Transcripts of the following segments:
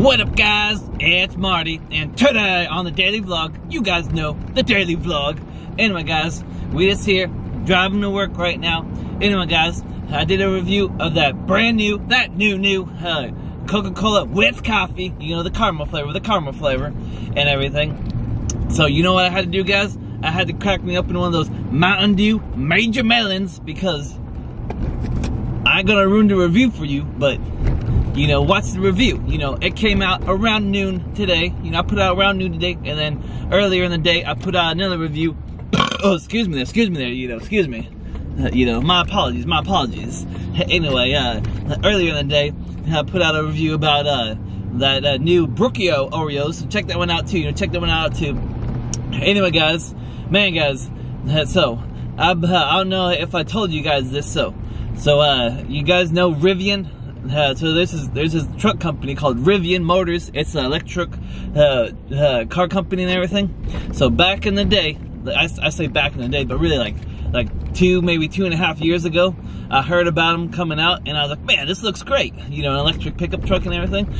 What up, guys? It's Marty, and today on the daily vlog, you guys know, the daily vlog. Anyway, guys, we just here driving to work right now. Anyway, guys, I did a review of that brand new, that new Coca-Cola with coffee. You know, the caramel flavor and everything. So you know what I had to do, guys? I had to crack me up in one of those Mountain Dew Major Melons, because I'm gonna ruin the review for you, but you know, watch the review. You know, it came out around noon today. You know, I put out around noon today, and then earlier in the day, I put out another review. Oh, excuse me there, you know, excuse me. You know, my apologies. Anyway, earlier in the day, I put out a review about that new Brookio Oreos. So check that one out too, you know, Anyway, guys, so, I don't know if I told you guys this, so you guys know Rivian? So there's this truck company called Rivian Motors. It's an electric car company and everything. So back in the day, I say back in the day, but really like maybe two and a half years ago, I heard about them coming out, and I was like, man, this looks great. You know, an electric pickup truck and everything.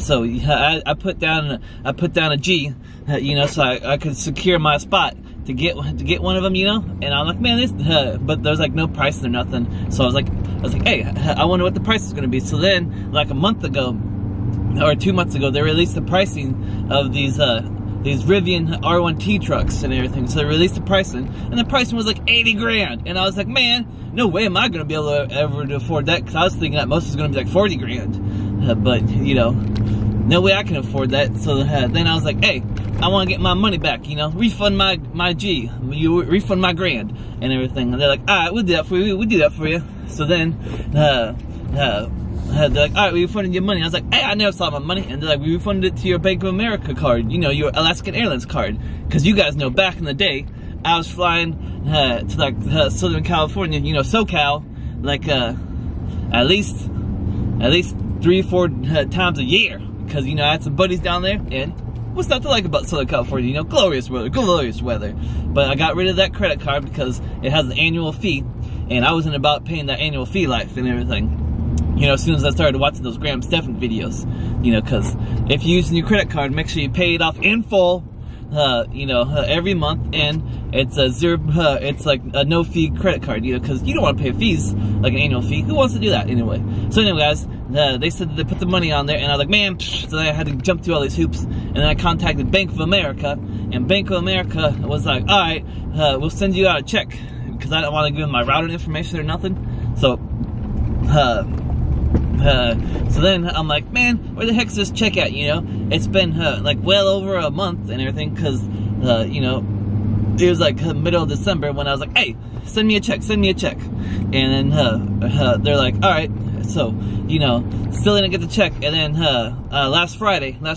So I put down a G, you know, so I could secure my spot to get one of them, you know. And I'm like, man, this, but there's like no price or nothing. So I was like, hey, I wonder what the price is gonna be. So then, like a month ago, or 2 months ago, they released the pricing of these Rivian R1T trucks and everything. So they released the pricing, and the pricing was like 80 grand. And I was like, man, no way am I gonna be able to ever afford that, because I was thinking that most was gonna be like 40 grand. But, you know, no way I can afford that. So then I was like, hey, I want to get my money back, you know, refund my G, you refund my grand and everything. And they're like, all right, we'll do that for you, So then, they're like, all right, we refunded your money. I was like, hey, I never saw my money. And they're like, we refunded it to your Bank of America card, you know, your Alaskan Airlines card. Because you guys know, back in the day, I was flying to like Southern California, you know, SoCal, like at least 3 or 4 times a year. Because, you know, I had some buddies down there, and what's not to like about Southern California? You know, glorious weather. But I got rid of that credit card because it has an annual fee, and I wasn't about paying that annual fee life and everything. You know, as soon as I started watching those Graham Stephan videos, you know, because if you're using your credit card, make sure you pay it off in full, you know, every month, and it's a it's like a no fee credit card, you know, because you don't want to pay fees like an annual fee. Who wants to do that anyway? So anyway, guys. They said that they put the money on there, and I was like, man, so I had to jump through all these hoops, and then I contacted Bank of America, and Bank of America was like, all right, we'll send you out a check, because I don't want to give them my routing information or nothing. So so then I'm like, man, where the heck's this check at, you know? It's been like well over a month and everything, because you know, it was like middle of December when I was like, hey, send me a check. And then they're like, all right. So, you know, still didn't get the check. And then last Friday, I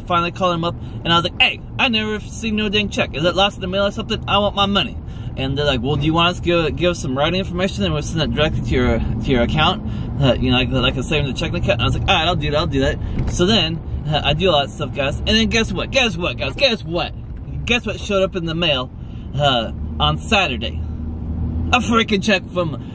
finally called him up, and I was like, hey, I never received no dang check. Is it lost in the mail or something? I want my money. And they're like, well, do you want us to give some writing information, and we'll send that directly to your account? You know, like a savings and checking account. And I was like, all right, I'll do that. So then I do all that stuff, guys. And then guess what showed up in the mail on Saturday? A freaking check from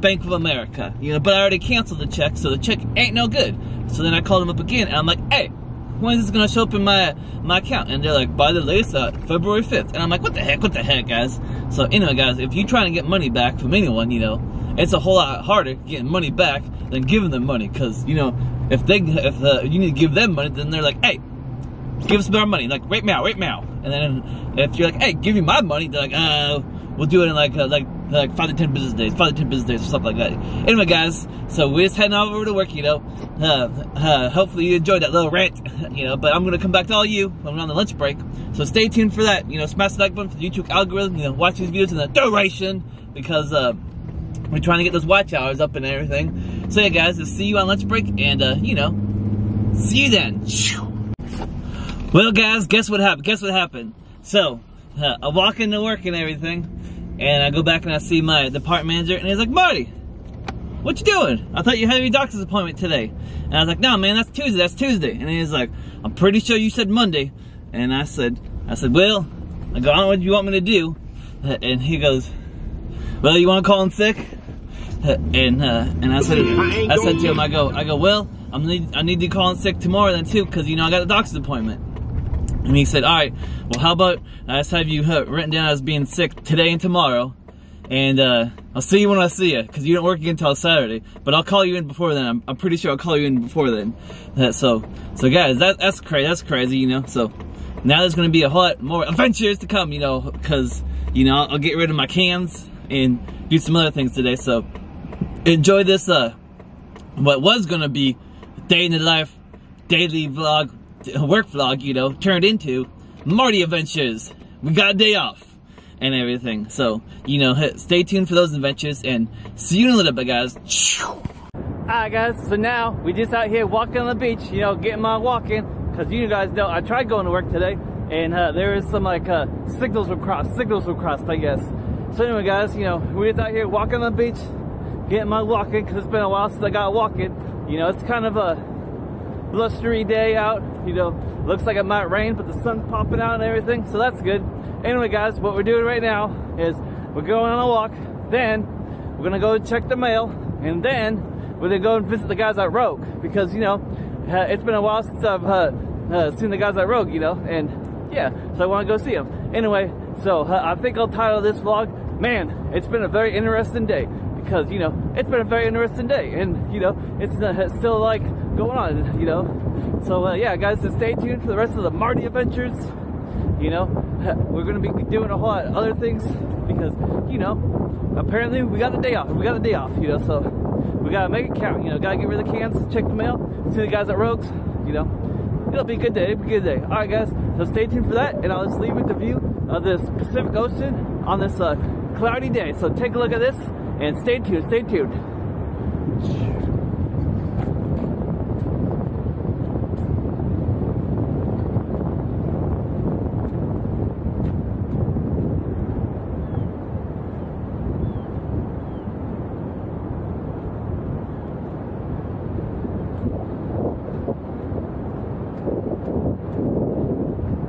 Bank of America, you know, but I already canceled the check, so the check ain't no good. So then I called them up again, and I'm like, hey, when is this gonna show up in my account? And they're like, by the latest, February 5th. And I'm like, what the heck, guys? So anyway, guys, if you're trying to get money back from anyone, you know, it's a whole lot harder getting money back than giving them money, because, you know, if you need to give them money, then they're like, hey, give us more money, like, right now. And then if you're like, hey, give me my money, they're like, we'll do it in like 5 to 10 business days or something like that. Anyway, guys, so we're just heading over to work, you know. Hopefully you enjoyed that little rant, you know, but I'm gonna come back to all you when we're on the lunch break. So stay tuned for that, you know, smash the like button for the YouTube algorithm, you know, watch these videos in the duration, because we're trying to get those watch hours up and everything. So yeah, guys, I'll see you on lunch break, and you know, see you then. Well, guys, guess what happened? So I walk into work and everything, and I go back and I see my department manager, and he's like, Marty, what you doing? I thought you had your doctor's appointment today. And I was like, no, man, that's Tuesday. And he's like, I'm pretty sure you said Monday. And I said, well, I go, I don't know what you want me to do. And he goes, well, you want to call him sick? And I said to him, I go, well, I need to call in sick tomorrow then too, because you know I got a doctor's appointment." And he said, "All right, well, how about I just have you written down as being sick today and tomorrow, and I'll see you when I see you, because you don't work again until Saturday. But I'll call you in before then. I'm pretty sure I'll call you in before then." So guys, that's crazy. That's crazy, you know. So now there's gonna be a lot more adventures to come, you know, because you know I'll get rid of my cans and do some other things today. So enjoy this what was gonna be day in the life, daily vlog, work vlog, you know, turned into Marty adventures. We got a day off and everything, so you know, stay tuned for those adventures and see you in a little bit, guys. Alright guys, so now we just out here walking on the beach, you know, getting my walk in, because you guys know I tried going to work today and there is some like signals were crossed, I guess. So anyway guys, you know, we're just out here walking on the beach, getting my walk in, because it's been a while since I got walking. You know, it's kind of a blustery day out, you know, looks like it might rain, but the sun's popping out and everything, so that's good. Anyway guys, what we're doing right now is we're going on a walk, then we're gonna go check the mail, and then we're gonna go and visit the guys at Rogue, because you know, it's been a while since I've seen the guys at Rogue, you know, and yeah, so I want to go see them. Anyway, so I think I'll title this vlog, "Man, it's been a very interesting day," because you know, it's been a very interesting day, and you know, it's still like going on, you know. So yeah guys, so stay tuned for the rest of the Marty adventures. You know, we're gonna be doing a whole lot of other things, because you know, apparently we got the day off, you know, so we gotta make it count, you know, gotta get rid of the cans, check the mail, see the guys at Rogue's, you know, it'll be a good day, it'll be a good day. Alright guys, so stay tuned for that, and I'll just leave with the view of this Pacific Ocean on this cloudy day. So take a look at this and stay tuned, stay tuned.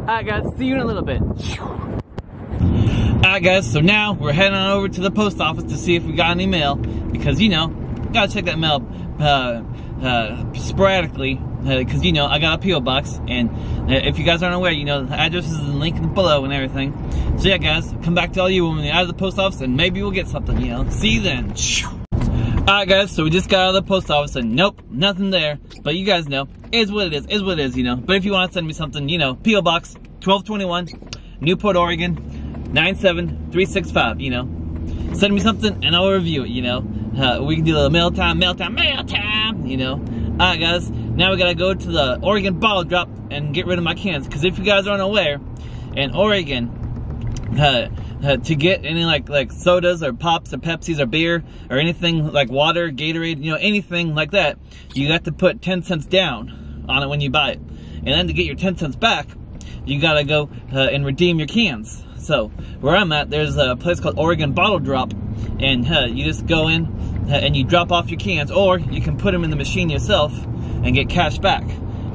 Alright guys, see you in a little bit. Alright guys, so now we're heading on over to the post office to see if we got any mail, because you know, gotta check that mail sporadically, because you know, I got a PO box, and if you guys aren't aware, you know, the address is in the link below and everything. So yeah guys, come back to all you when we're out of the post office, and maybe we'll get something, you know. See you then. Alright guys, so we just got out of the post office, and nope, nothing there, but you guys know, is what it is, you know. But if you want to send me something, you know, PO box 1221, Newport, Oregon 97365, you know. Send me something and I'll review it, you know. We can do a little mail time, you know. Alright guys, now we gotta go to the Oregon bottle drop and get rid of my cans, because if you guys aren't aware, in Oregon, to get any like sodas or pops or Pepsis or beer or anything like water, Gatorade, you know, anything like that, you got to put 10 cents down on it when you buy it. And then to get your 10 cents back, you gotta go and redeem your cans. So, where I'm at, there's a place called Oregon Bottle Drop, and you just go in and you drop off your cans, or you can put them in the machine yourself and get cash back,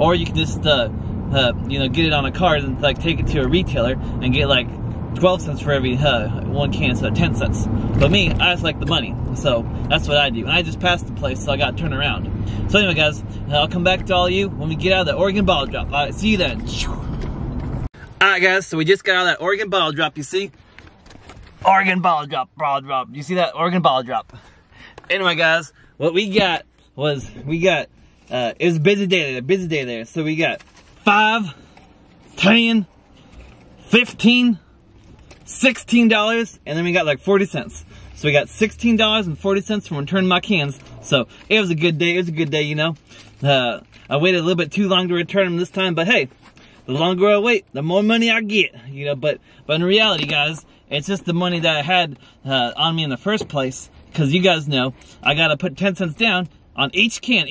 or you can just you know, get it on a card and like take it to a retailer and get like 12 cents for every one can, so 10 cents. But me, I just like the money, so that's what I do. And I just passed the place, so I got to turn around. So anyway, guys, I'll come back to all you when we get out of the Oregon Bottle Drop. All right, see you then. Alright guys, so we just got out of that Oregon bottle drop, you see? Oregon bottle drop. You see that Oregon bottle drop? Anyway guys, what we got was, it was a busy day there. So we got 5, 10, 15, $16, and then we got like 40 cents. So we got $16.40 from returning my cans. So it was a good day, you know. I waited a little bit too long to return them this time, but hey, the longer I wait, the more money I get, you know, but in reality, guys, it's just the money that I had on me in the first place, because you guys know, I gotta put 10 cents down on each can,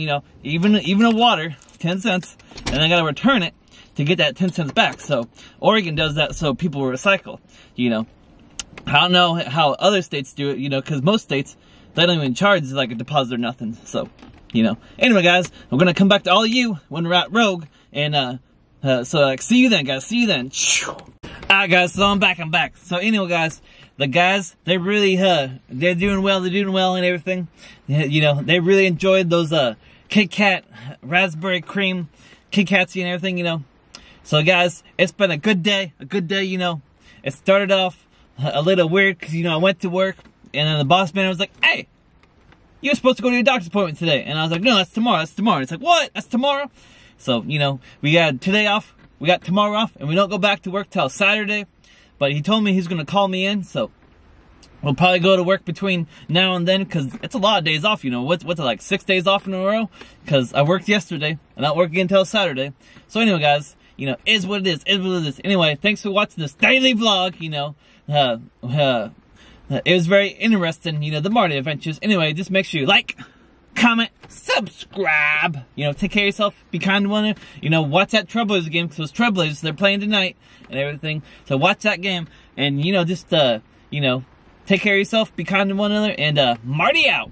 you know, even a water, 10 cents, and I gotta return it to get that 10 cents back. So Oregon does that so people recycle, you know. I don't know how other states do it, you know, because most states, they don't even charge like a deposit or nothing, so, you know. Anyway, guys, we're gonna come back to all of you when we're at Rogue, and, see you then, guys. See you then. Alright, guys. So I'm back. So anyway, guys, the guys, they really, they're doing well and everything. You know, they really enjoyed those Kit Kat, raspberry cream, Kit Kats and everything, you know. So guys, it's been a good day, you know. It started off a little weird because, you know, I went to work and then the boss man was like, hey, you were supposed to go to your doctor's appointment today. And I was like, no, that's tomorrow, that's tomorrow. It's like, what? That's tomorrow? So, you know, we got today off, we got tomorrow off, and we don't go back to work till Saturday. But he told me he's going to call me in, so we'll probably go to work between now and then because it's a lot of days off, you know. What's it, like 6 days off in a row? Because I worked yesterday, and I'll work again until Saturday. So anyway, guys, you know, is what it is, is what it is. Anyway, thanks for watching this daily vlog, you know. It was very interesting, you know, the Marty adventures. Anyway, just make sure you like, comment, subscribe. You know, take care of yourself, be kind to one another. You know, watch that Trail Blazers game, because those Trail Blazers, they're playing tonight and everything. So watch that game and, you know, just, you know, take care of yourself, be kind to one another, and Marty out.